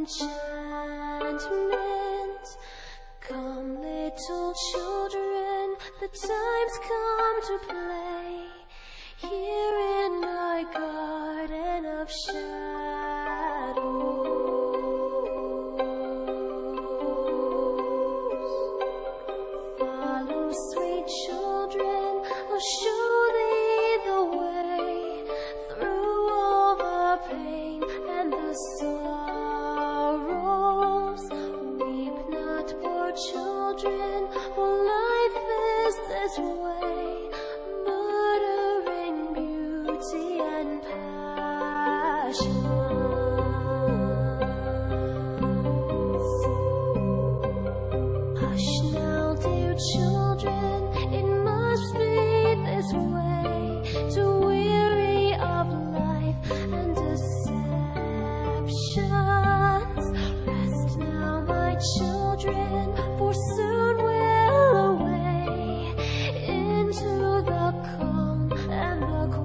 enchantment. Come, little children, the time's come to play here in my garden of shadows. Follow, sweet children, I'll show thee the way through all the pain and the sorrows. Weep not, poor children, for life is this way, murdering beauty and passion. Rest now, my children, for soon we'll away into the calm and the quiet.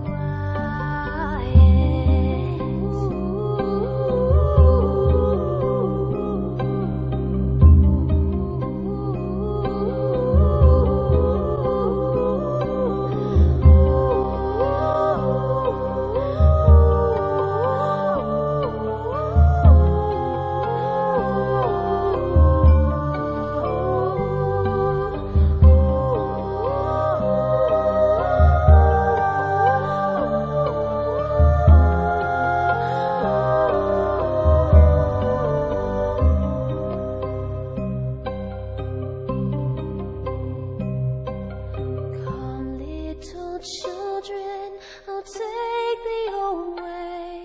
Children, I'll take thee away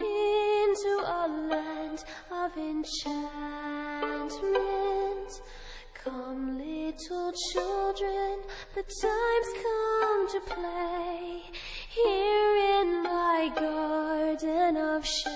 into a land of enchantment. Come, little children, the time's come to play here in my garden of shadows.